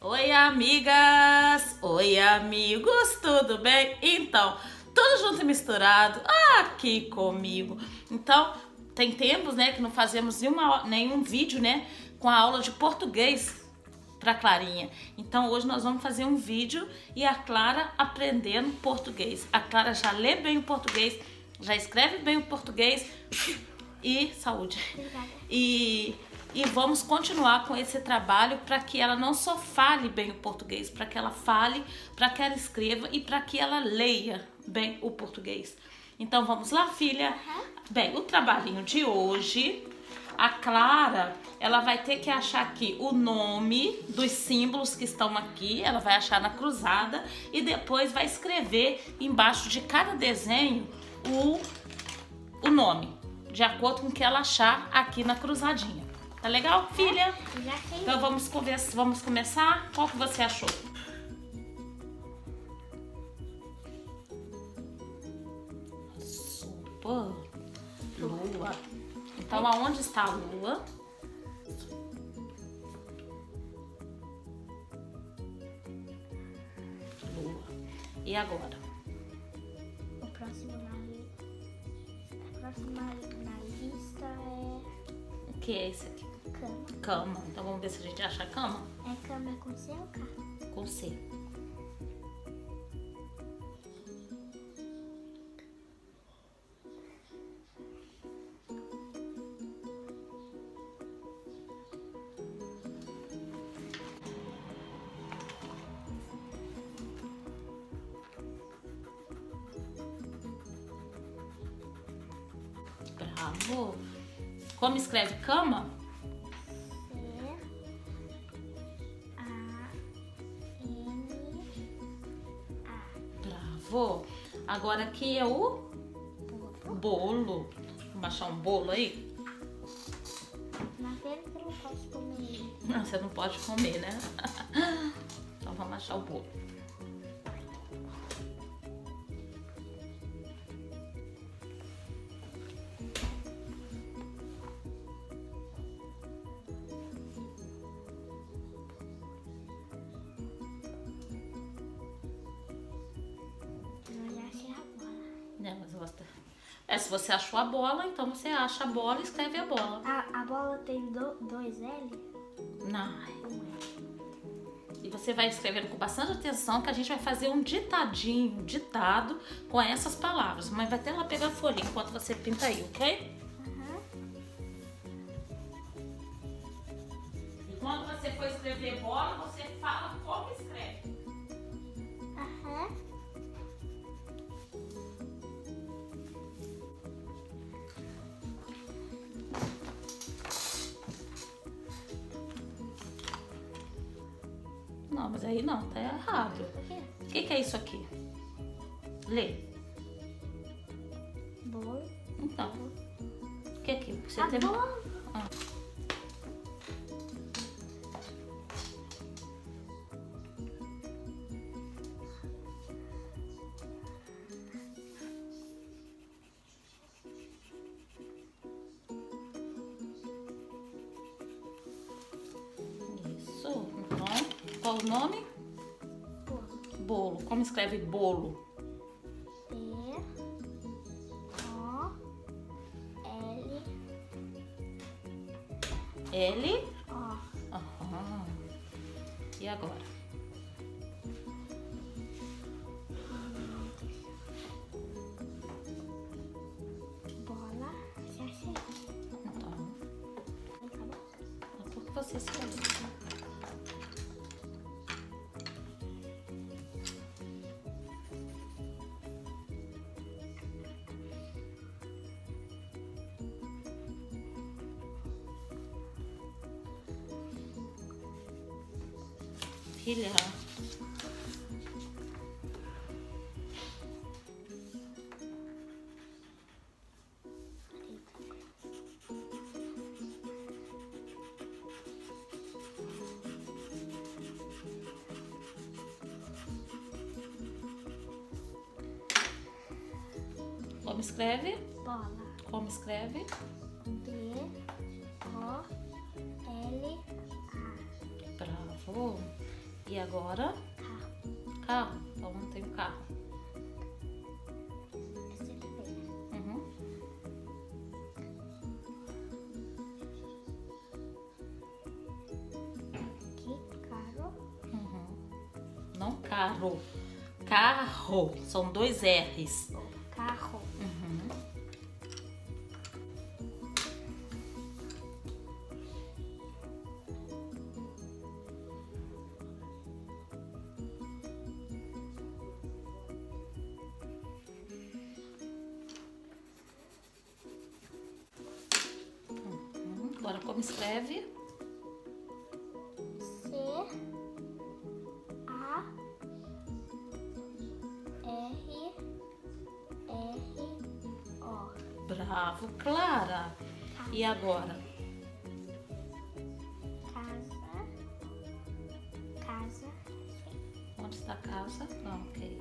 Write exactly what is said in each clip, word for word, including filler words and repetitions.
Oi, amigas! Oi, amigos! Tudo bem? Então, tudo junto e misturado aqui comigo. Então, tem tempos, né, que não fazemos nenhuma, nenhum vídeo, né, com a aula de português para Clarinha. Então, hoje nós vamos fazer um vídeo e a Clara aprendendo português. A Clara já lê bem o português, já escreve bem o português e... saúde! E... E vamos continuar com esse trabalho para que ela não só fale bem o português, para que ela fale, para que ela escreva e para que ela leia bem o português. Então vamos lá, filha? Uhum. Bem, o trabalhinho de hoje, a Clara, ela vai ter que achar aqui o nome dos símbolos que estão aqui, ela vai achar na cruzada e depois vai escrever embaixo de cada desenho o, o nome, de acordo com o que ela achar aqui na cruzadinha. Tá legal, filha? Já sei. Então vamos, conversa, vamos começar? Qual que você achou? Sopa. Lua. Então aonde está a lua? Lua. E agora? O próximo na lista. O próximo na lista é... O que é esse aqui? Cama. Cama. Então vamos ver se a gente acha a cama. É cama com C ou K? Com C. Bravo! Como escreve cama? Agora aqui é o bolo. Vamos baixar um bolo aí? Na feira você não pode comer. Não, você não pode comer, né? Então vamos baixar o bolo. É, se você achou a bola, então você acha a bola e escreve a bola. A, a bola tem do, dois L? Não. E você vai escrevendo com bastante atenção que a gente vai fazer um ditadinho, um ditado com essas palavras. Mas vai até lá pegar a folha enquanto você pinta aí, ok? Uhum. E quando você for escrever bola, você fala como escreve. Aham. Uhum. Não, mas aí não, tá errado. Por quê? O que, que é isso aqui? Lê. Bolo. Então. O que é aqui? Você tem... ah. Qual o nome? Bolo. Bolo. Como escreve bolo? B O L. L? O. Aham. E agora? Bola. Já sei. Então. Por que você escreveu? Filha, como escreve? Bola. Como escreve? B O L A. Bravo. E agora? Carro. Carro. Então tem um carro. Esse aqui tem. Uhum. Aqui, carro. Uhum. Não carro. Carro. São dois R's. Carro. Uhum. Agora, como escreve? C A R R O. Bravo, Clara. Casa. E agora? Casa. Casa. Onde está a casa? Não, ok.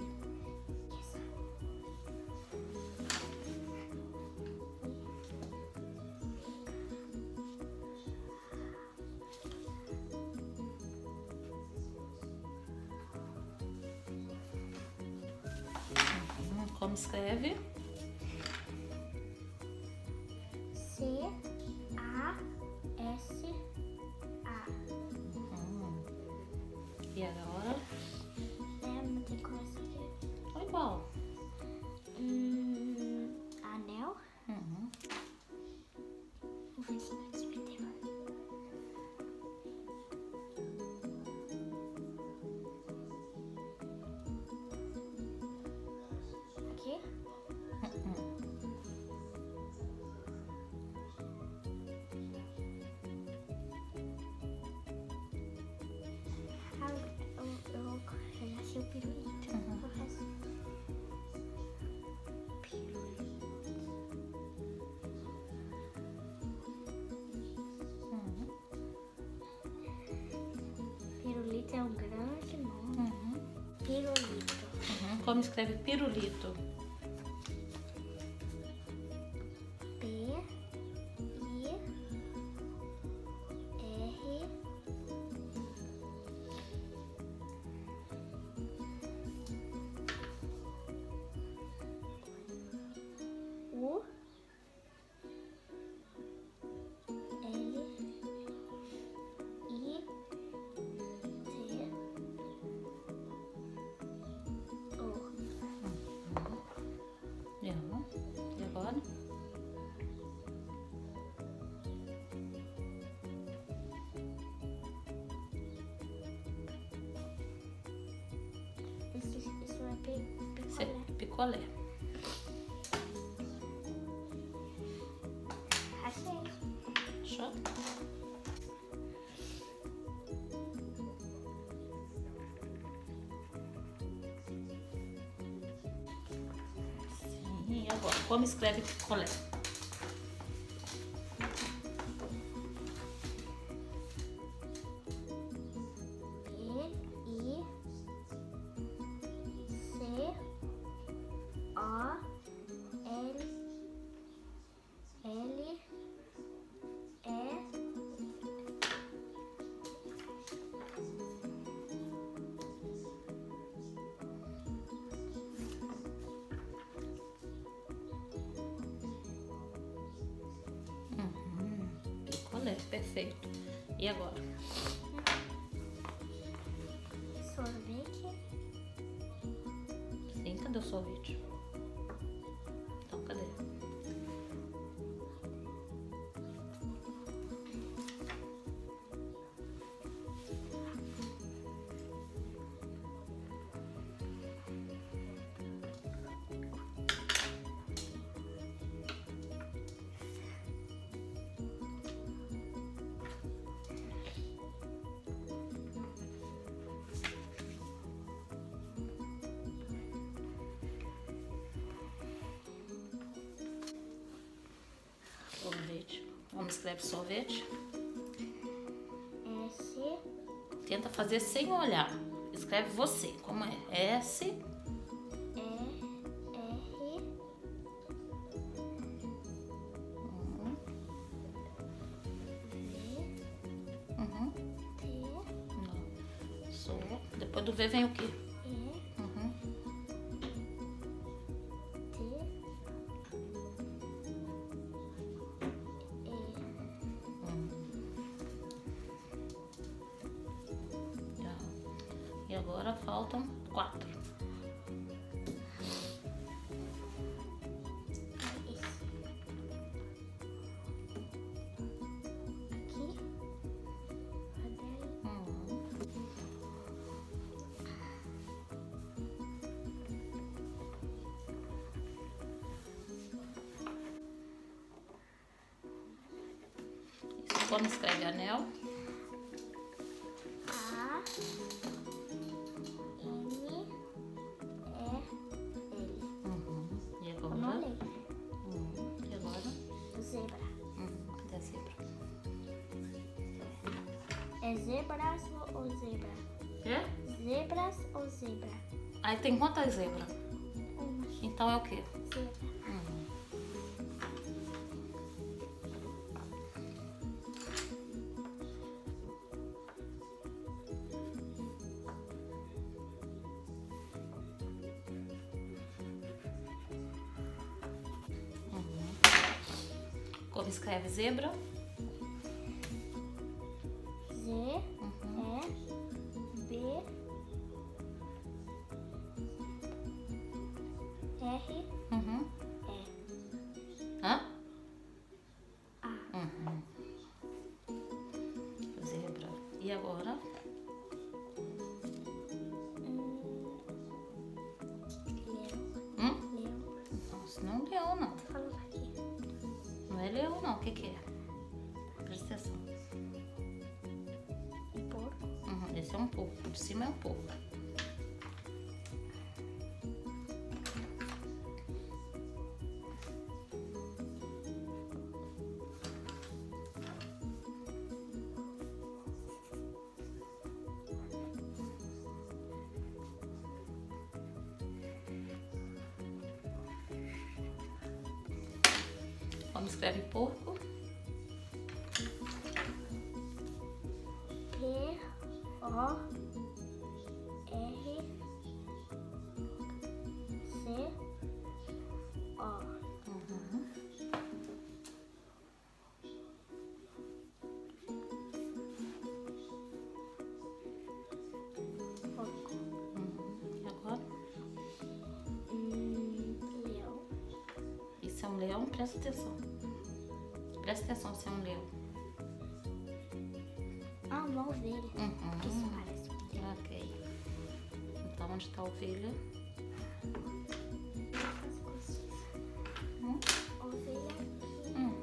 Como escreve? C A S A. Hum. E agora? É muita coisa aqui. Foi igual. Hum, anel. Uhum. É um grande nome. Uhum. Pirulito. Uhum. Como escreve pirulito? P I R. U. Picolé. Achei. Show. Sim, e agora? Como escreve picolé? Perfeito. E agora? Sorvete. Sim, cadê o sorvete? Então, cadê? Como escreve sorvete? S. Tenta fazer sem olhar. Escreve você. Como é? S. E. R. Uhum. V. Uhum. T. Não. Sou. do V vem o quê? E. Uhum. T. E. Hum. Tá. E agora faltam quatro. Como escreve anel? A, N, E, L. Uhum. E agora? Uhum. E agora? Zebra. Uhum. Cadê a zebra? É zebras ou zebra? É? Zebras ou zebra? Aí tem quantas zebras? Uma. Então é o quê? Zebra. Como escreve zebra? Z, uhum. E, B, R, uhum. E. Hã? A. Uhum. Zebra. E agora? Hum. Leão. Hum? Leão. Nossa, não leão não. Ele ou não? O que que é? Presta atenção. Um porco. Uhum, esse é um porco. Por cima é um porco. Como escreve porco? P, O, R, C, O. Uhum. Porco. Uhum. E agora? Hum, leão. Isso é um leão? Presta atenção. Presta atenção se é um leão. Ah, uma ovelha. Uhum. Isso parece um leão. Ok. Então, onde está a ovelha? Hum? Ovelha. Uhum.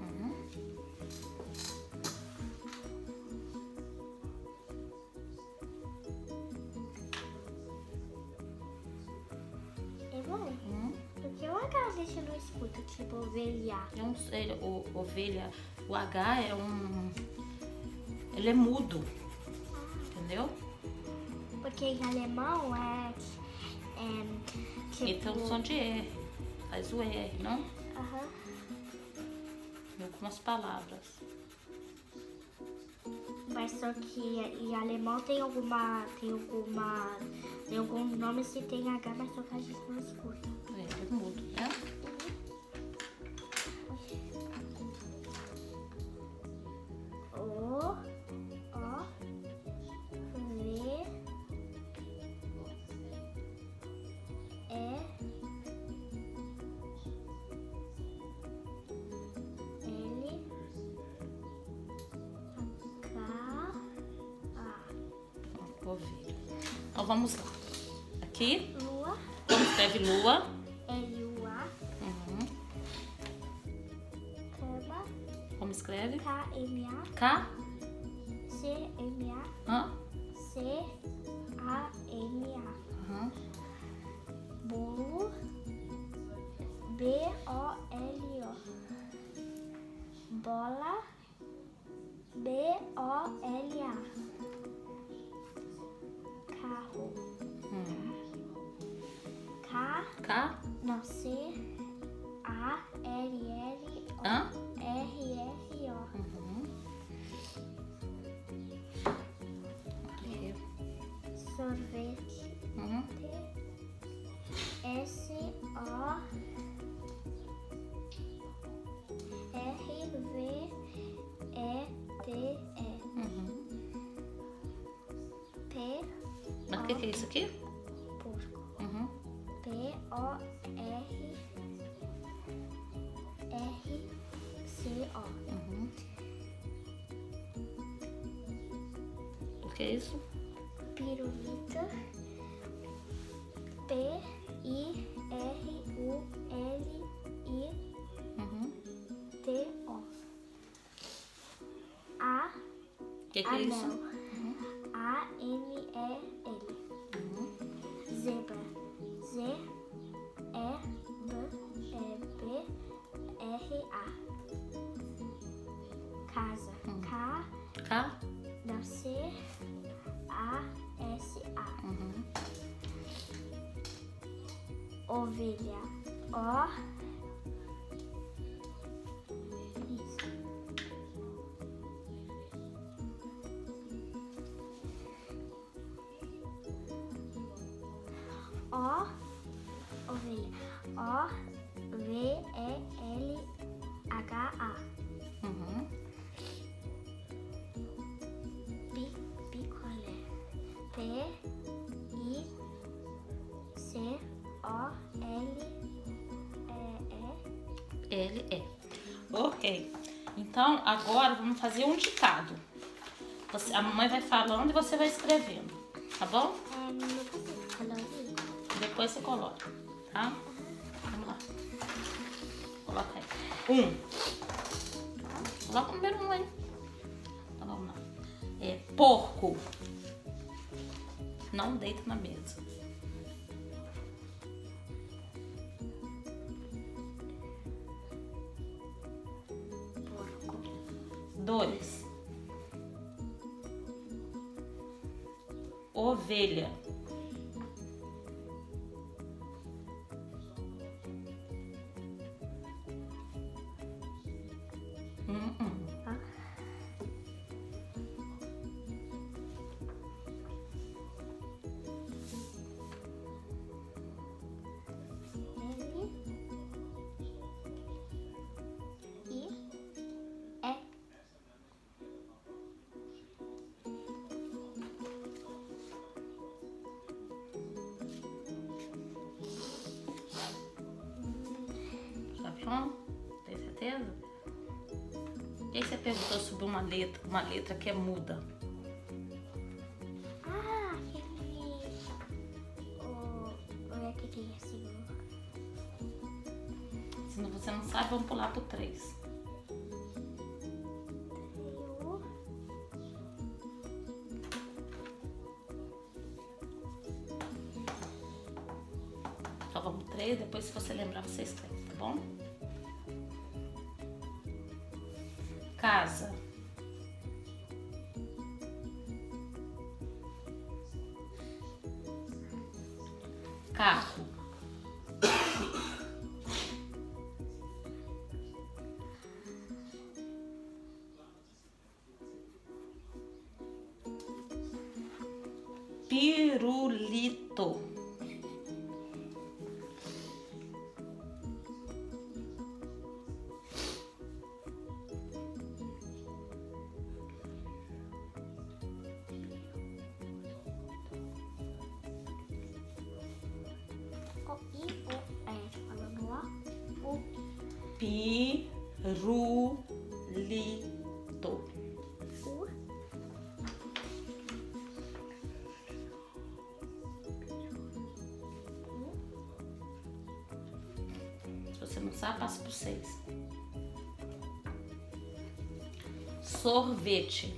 É bom? Hum? Porque o H a gente não escuta, tipo ovelha. Eu não sei, o, ovelha, o H é um... Ele é mudo, entendeu? Porque em alemão é... é tipo... Então o som de R, faz o R, não? Aham. Uhum. Com as palavras. Mas só que em alemão tem alguma... tem alguma... tem algum nome que tem H, mas só que a gente não escuta. É, é mudo, né? Então vamos lá. Aqui. Lua. Como escreve lua? L-U-A. Uhum. Cama. Como escreve? K-M-A. K? C-M-A. Hã? C-A-M-A. Uhum. Bolo. B-O-L-O. Bola. B-O-L-A. K? Não, C, A, L, L, O, Hã? R, R, O. Uhum. Sorvete. O que, que é isso aqui? Porco. Uhum. P O R R C O. Uhum. O que é isso? Pirulita. P I R U L I T O. Uhum. A. O que, que é isso? Uhum. A N E L. Uhum. Zebra. Z E B E B R A. Casa. Uhum. K. K. Da C A S A. Uhum. Ovelha. O. Isso. O. Ovelha. O. V E L H A. Uhum. Picolé. P I C O L E. Ok. Então, agora vamos fazer um ditado. Você, a mamãe vai falando e você vai escrevendo, tá bom? É, não consigo colorir. Depois você coloca, tá? Vamos lá. Coloca aí. Um. Coloca o primeiro um aí. Então, vamos lá. É, porco. Não deita na mesa. Dois. Ovelha. Hum, hum. Ah. Tem certeza? Por que você perguntou sobre uma letra, uma letra que é muda? Ah, aquele... Olha o que é assim. Se você não sabe, vamos pular pro três. Então vamos três, depois se você lembrar, você escreve, tá bom? Casa. Carro. Pirulito. Pirulito. Uh. Se você não sabe, passa por seis. Sorvete.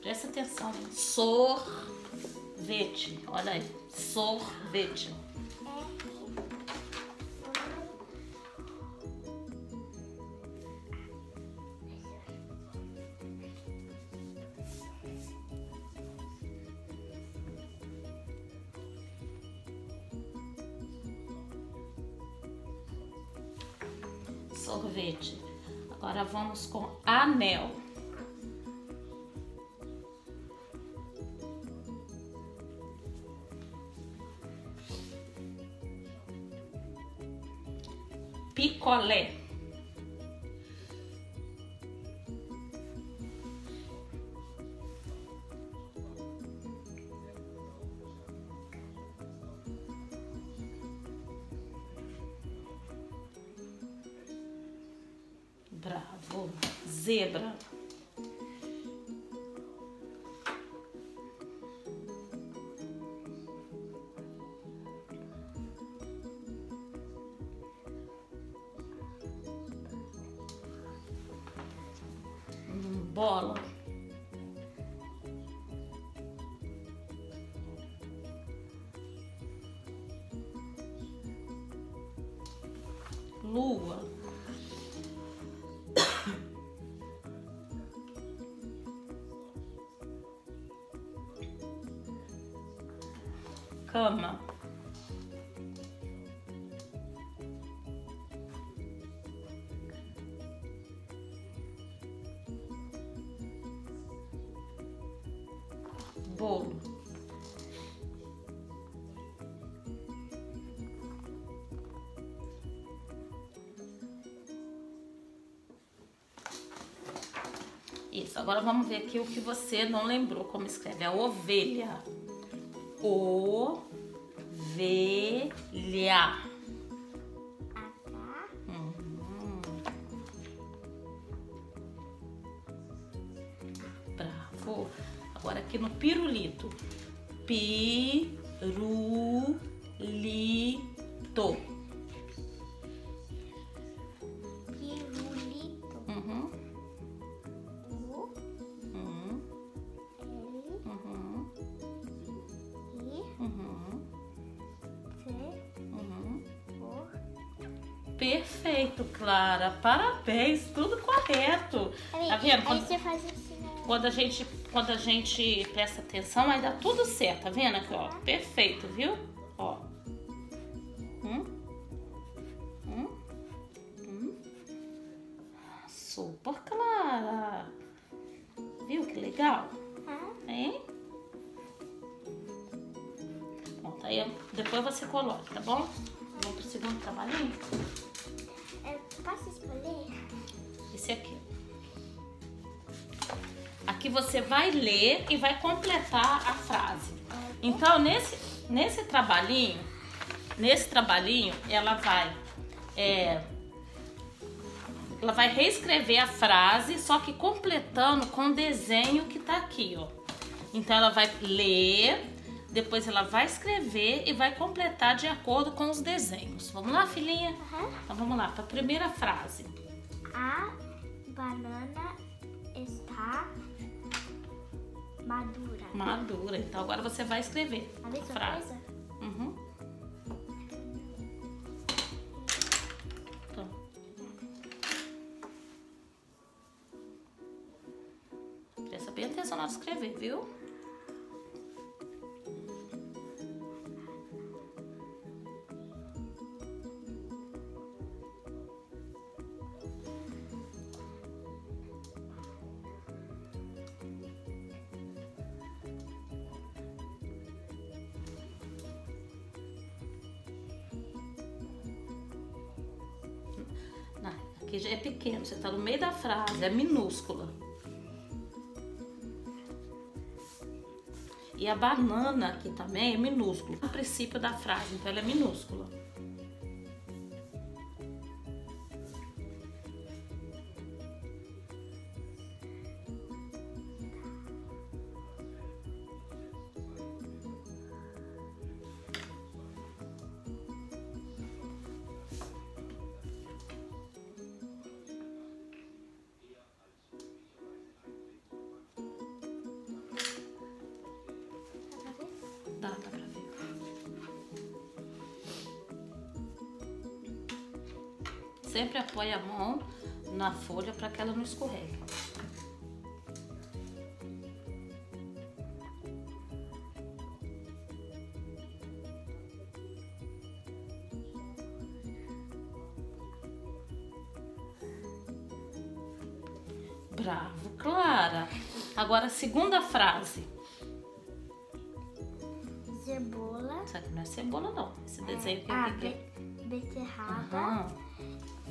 Presta atenção, sorvete, olha aí, sorvete. Sorvete. Agora vamos com anel. picolé. Bravo, zebra. Bola. Lua. Cama. Bolo. Isso, agora vamos ver aqui o que você não lembrou como escreve. É ovelha. Ovelha. Hum. Bravo. Agora aqui no pirulito, pirulito, pirulito, uhum. U, uhum. L, uhum. I, uhum. C, uhum. O. Perfeito, Clara, parabéns, tudo correto. Aí, tá vendo? Aí você faz assim, né? Quando a gente Quando a gente presta atenção, aí dá tudo certo, tá vendo aqui, ó? Perfeito, viu? Ó. Hum? Hum? Hum? Super Clara! Viu que legal? Hein? Bom, tá aí, depois você coloca, tá bom? Vamos pro segundo trabalhinho? Eu posso escolher? Esse aqui. Aqui você vai ler e vai completar a frase. Então, nesse, nesse trabalhinho, nesse trabalhinho, ela vai, é, ela vai reescrever a frase, só que completando com o desenho que tá aqui, ó. Então, ela vai ler, depois ela vai escrever e vai completar de acordo com os desenhos. Vamos lá, filhinha? Uhum. Então, vamos lá, para a primeira frase. A banana está... madura. Madura. Então agora você vai escrever a mesma frase. Coisa? Uhum. Então. Presta bem atenção na hora de escrever, viu? Aqui já é pequeno, você tá no meio da frase, é minúscula. E a banana aqui também é minúscula. O princípio da frase, então ela é minúscula. Dá pra ver. Sempre apoie a mão na folha para que ela não escorregue. Bravo, Clara! Agora a segunda frase. Cebola. Só que não é cebola, não. Esse desenho é, aqui. beterraba, uhum.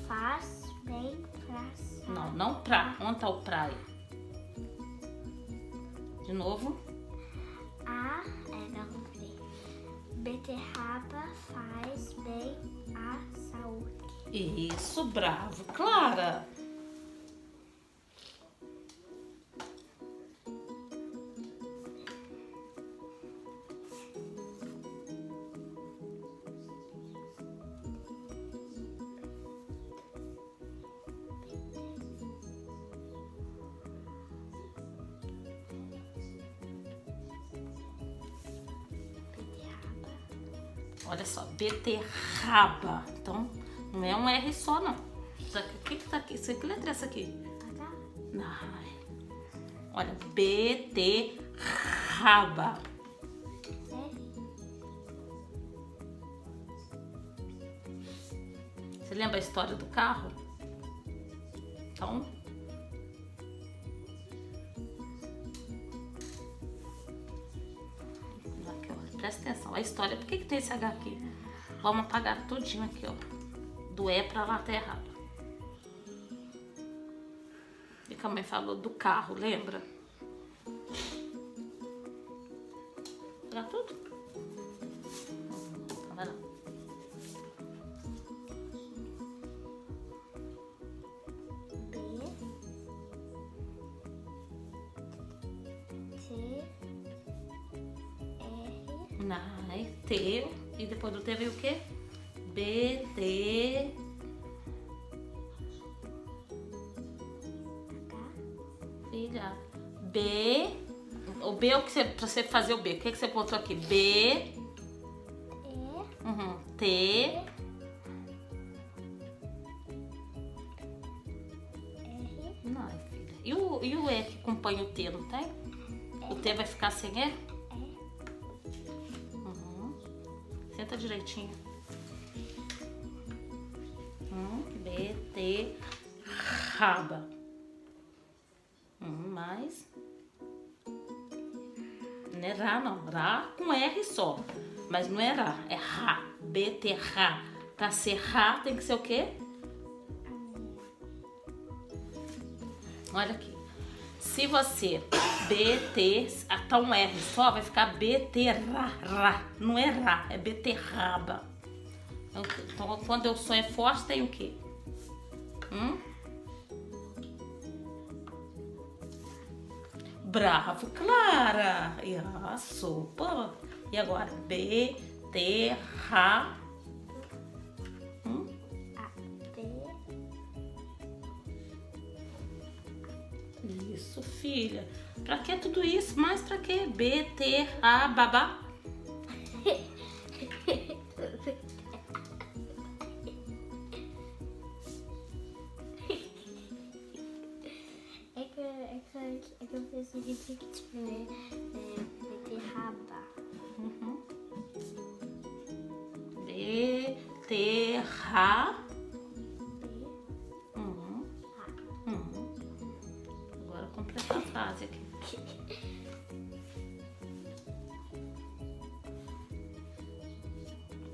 Faz bem pra... Não, não pra. Onde tá o praia? De novo. A, é, não comprei. Beterraba faz bem à saúde. Isso, bravo, Clara! Olha só, beterraba. Então, não é um R só, não. Isso aqui, que que tá aqui? Isso aqui, que letra é essa aqui? Ai. Olha, beterraba. Você lembra a história do carro? Então... Presta atenção, a história, por que que tem esse H aqui? Vamos apagar tudinho aqui, ó. Do E pra lá tá errado. E que a mãe falou do carro, lembra? Apagar tudo? Não vai lá. B. T. Não, é T, e depois do T veio o quê? B, T, filha, B, o B é o que você, pra você fazer o B, o que, é que você botou aqui? B, uhum. T, não, filha, e o, e o E que acompanha o T, não tem? O T vai ficar sem E? Senta direitinho. Hum, beterraba. Hum, mais. Não é rá, não. Rá com R só. Mas não é rá, é rá. Beterrá. Pra ser rá tem que ser o quê? Olha aqui. Se você B T, até um R só, vai ficar beterrá. Não é rá, é beterraba. Então, quando eu sonho forte, tem o quê? Hum? Bravo, Clara! Isso, pô. E agora? Beterrá. Isso, filha. Pra que tudo isso? Mais pra que? Beterraba. É que, é que, é que eu pensei que tinha que escrever beterraba. Uhum. Beterraba. Essa frase aqui.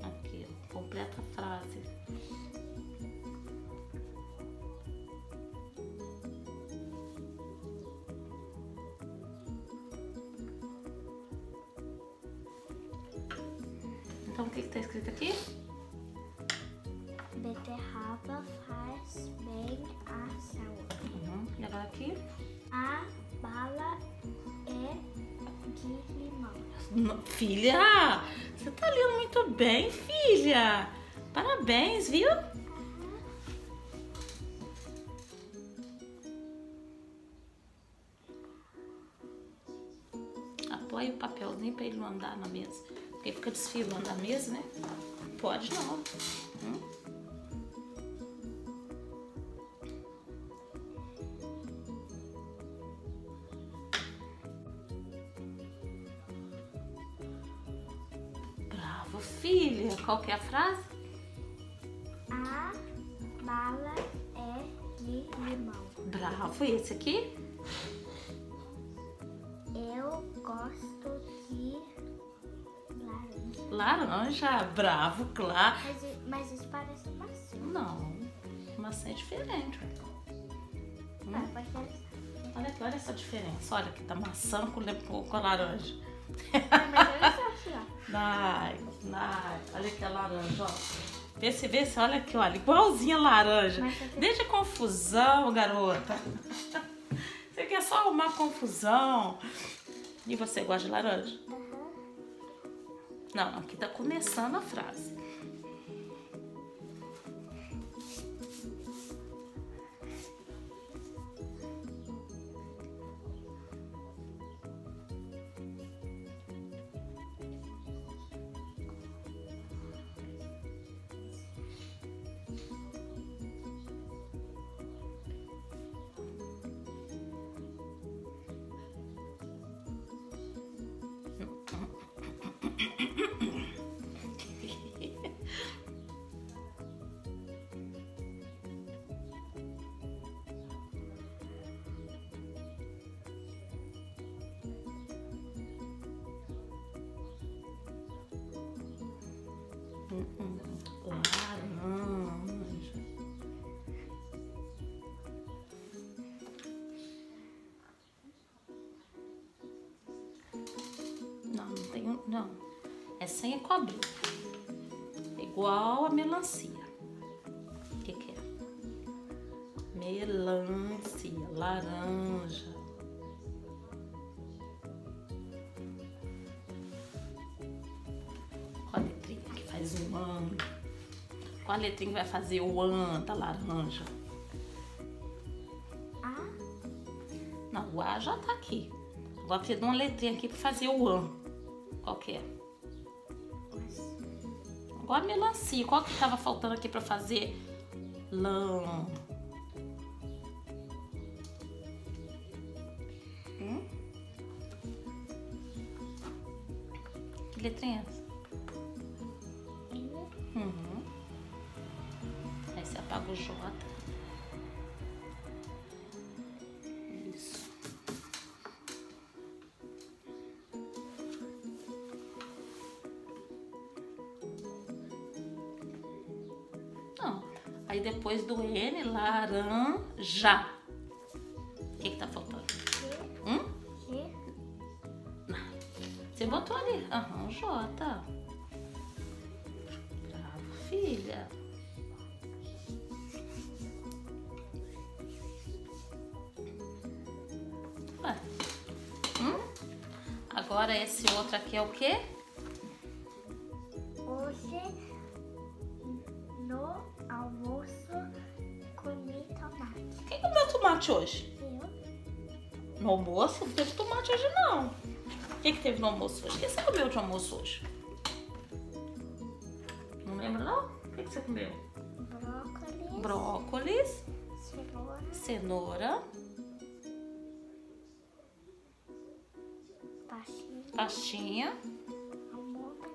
Aqui, ó. Completa a frase. Então, o que que tá escrito aqui? Beterraba faz bem à saúde. Uhum. E agora aqui? A bala é de limão. Não, filha, você tá lendo muito bem, filha. Parabéns, viu? Uhum. Apoia o papelzinho pra ele não andar na mesa. Porque fica desfilando a mesa, né? Pode não. Hum? Filha, qual que é a frase? A bala é de limão. Bravo, e esse aqui? Eu gosto de laranja. Laranja, bravo, claro. Mas, mas Mas isso parece maçã. Não, maçã é diferente. Hum? Olha, olha essa diferença. Olha que tá maçã com, com a laranja. Ai, ai, olha que a laranja, ó. Vê se, vê se, olha aqui, olha. Igualzinha a laranja. Deixa confusão, garota. Você quer só arrumar confusão. E você gosta de laranja? Não, aqui tá começando a frase. Laranja. Não, não tem um, não. Essa aí é cobrinha. Igual a melancia. O que que é? Melancia, laranja. Olha a letrinha que faz um ano. Qual a letrinha que vai fazer o A da laranja? A? Não, o A já tá aqui. Agora precisa de uma letrinha aqui pra fazer o A. Qual que é? Agora a melancia. Qual que tava faltando aqui pra fazer lã? Hum? Que letrinha é essa? O J. Isso. Não. Aí depois do N, laranja. O que que tá faltando? G. Hum? G. Não. Você botou ali. Aham, J. Bravo, filha. Agora esse outro aqui é o quê? Hoje no almoço comi tomate. Quem comeu tomate hoje? Eu. No almoço? Não teve tomate hoje não. O que que teve no almoço hoje? O que você comeu de almoço hoje? Não lembra não? O que que você comeu? Brócolis. Brócolis. Cenoura. Cenoura. Pastinha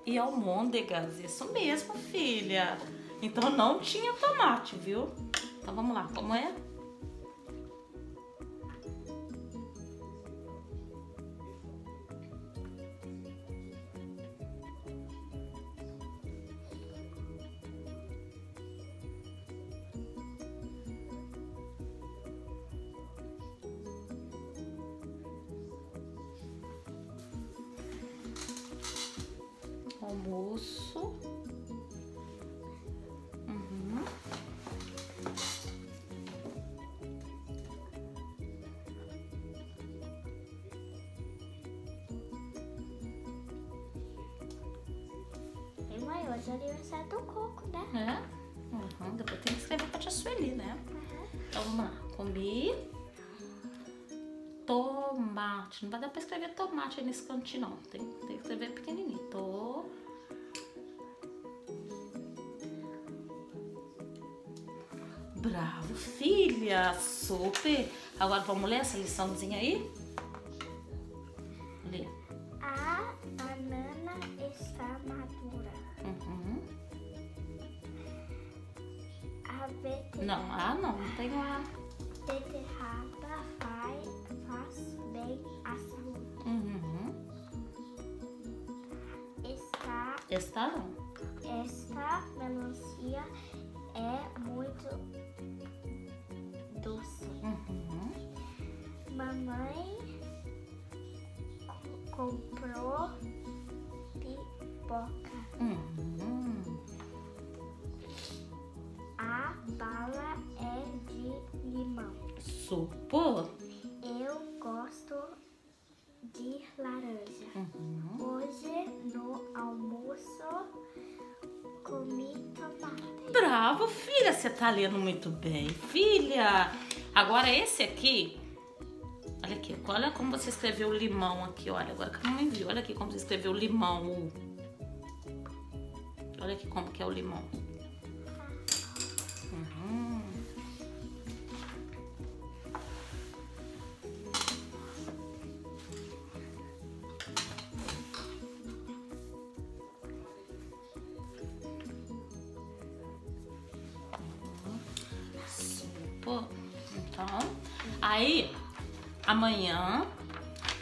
e almôndegas, isso mesmo, filha. Então não tinha tomate, viu? Então vamos lá, como é? Almoço. Uhum. E mãe, hoje é aniversário do coco, né? É? Uhum. Depois tem que escrever pra tia Sueli, né? Uhum. Então vamos lá. Comi tomate. Não vai dar pra escrever tomate aí nesse cantinho, não. Tem, tem que escrever pequenininho. Tô... Bravo, filha! Super! Agora vamos ler essa liçãozinha aí? Lê. A banana está madura. Uhum. A beterraba... Não, A não, não tem A. Beterraba faz, faz bem à saúde. Uhum. Está... Está não. Essa melancia é muito doce. Uhum. Mamãe comprou pipoca. Uhum. A bala é de limão. Supo. Eu gosto de laranja. Uhum. Hoje no almoço comi tomate. Bravo, filha, você tá lendo muito bem, filha. Agora esse aqui, olha aqui, olha como você escreveu limão aqui, olha, agora que eu não envio, olha aqui como você escreveu limão. Olha aqui como que é o limão. Uhum. Então, aí amanhã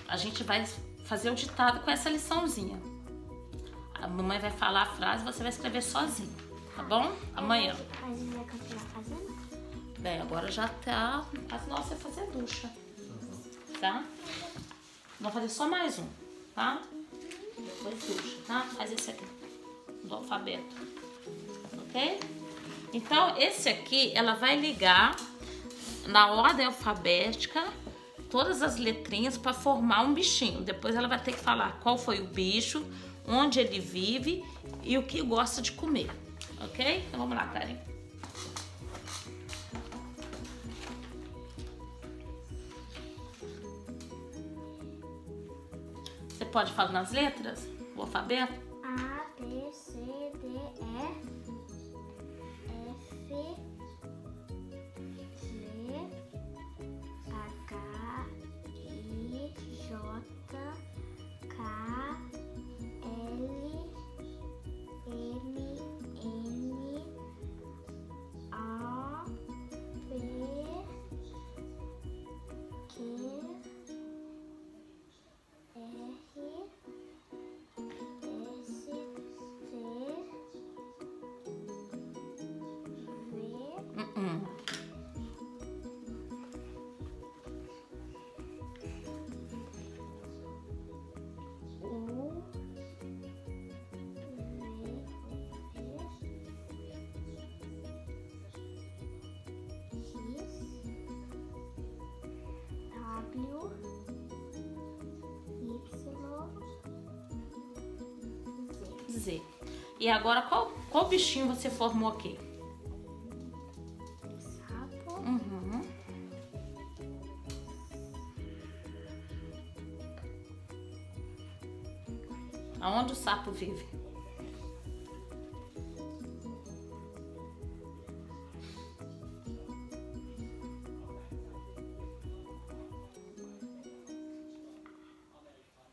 a gente vai fazer o ditado com essa liçãozinha. A mamãe vai falar a frase, você vai escrever sozinho, tá bom? Amanhã. Bem, agora já tá as nossas é fazer ducha, tá? Vou fazer só mais um, tá? Depois ducha, tá? Faz esse aqui do alfabeto, ok? Então esse aqui ela vai ligar na ordem alfabética todas as letrinhas para formar um bichinho. Depois ela vai ter que falar qual foi o bicho, onde ele vive e o que gosta de comer, ok? Então vamos lá, Clarinha. Você pode falar nas letras? O alfabeto? A, B, C, D, E. Z. E agora, qual, qual bichinho você formou aqui? Sapo. Uhum. Aonde o sapo vive?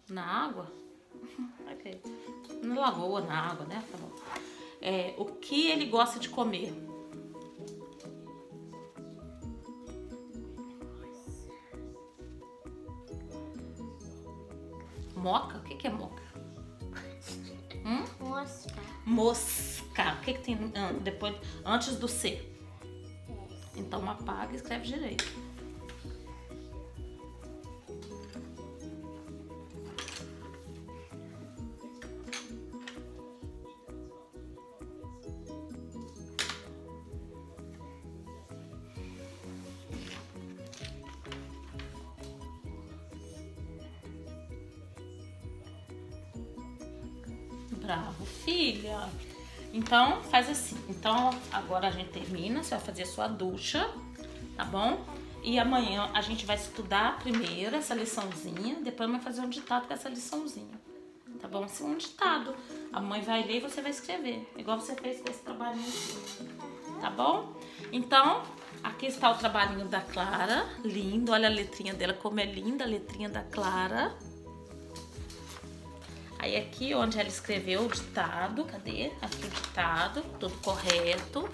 Na água? Ok. Na lagoa, na água, né? Tá bom. É, o que ele gosta de comer? Moca? O que que é moca? Hum? Mosca. Mosca. O que que tem depois, antes do C? Então apaga e escreve direito. Bravo, filha. Então, faz assim. Então, agora a gente termina. Você vai fazer sua ducha, tá bom? E amanhã a gente vai estudar primeiro essa liçãozinha. Depois a mãe vai fazer um ditado com essa liçãozinha, tá bom? Assim, um ditado. A mãe vai ler e você vai escrever. Igual você fez com esse trabalhinho aqui, tá bom? Então, aqui está o trabalhinho da Clara. Lindo. Olha a letrinha dela, como é linda a letrinha da Clara. Aí aqui onde ela escreveu o ditado, cadê? Aqui o ditado, tudo correto.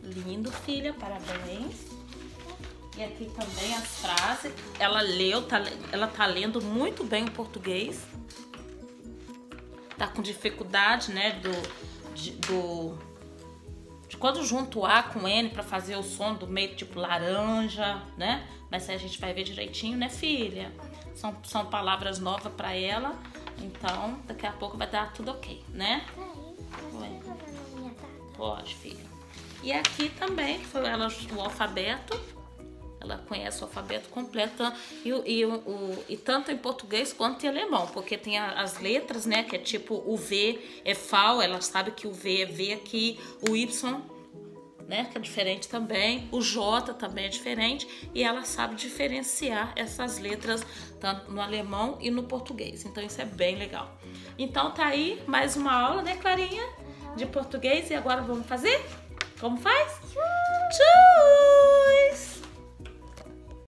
Lindo, filha, parabéns. E aqui também as frases. Ela leu, tá, ela tá lendo muito bem o português. tá com dificuldade, né, do, de, do, de quando junto A com N pra fazer o som do meio, tipo laranja, né? Mas aí a gente vai ver direitinho, né, filha? São, são palavras novas pra ela, então daqui a pouco vai dar tudo ok, né? Pode, filha. E aqui também, que foi ela, o alfabeto. Ela conhece o alfabeto completo e, e, o, o, e tanto em português quanto em alemão, porque tem a, as letras, né, que é tipo o V é F A U, ela sabe que o V é V aqui, o Y, né, que é diferente também, o J também é diferente, e ela sabe diferenciar essas letras tanto no alemão e no português, então isso é bem legal. Então tá aí mais uma aula, né, Clarinha, de português, e agora vamos fazer? Como faz? Tchau!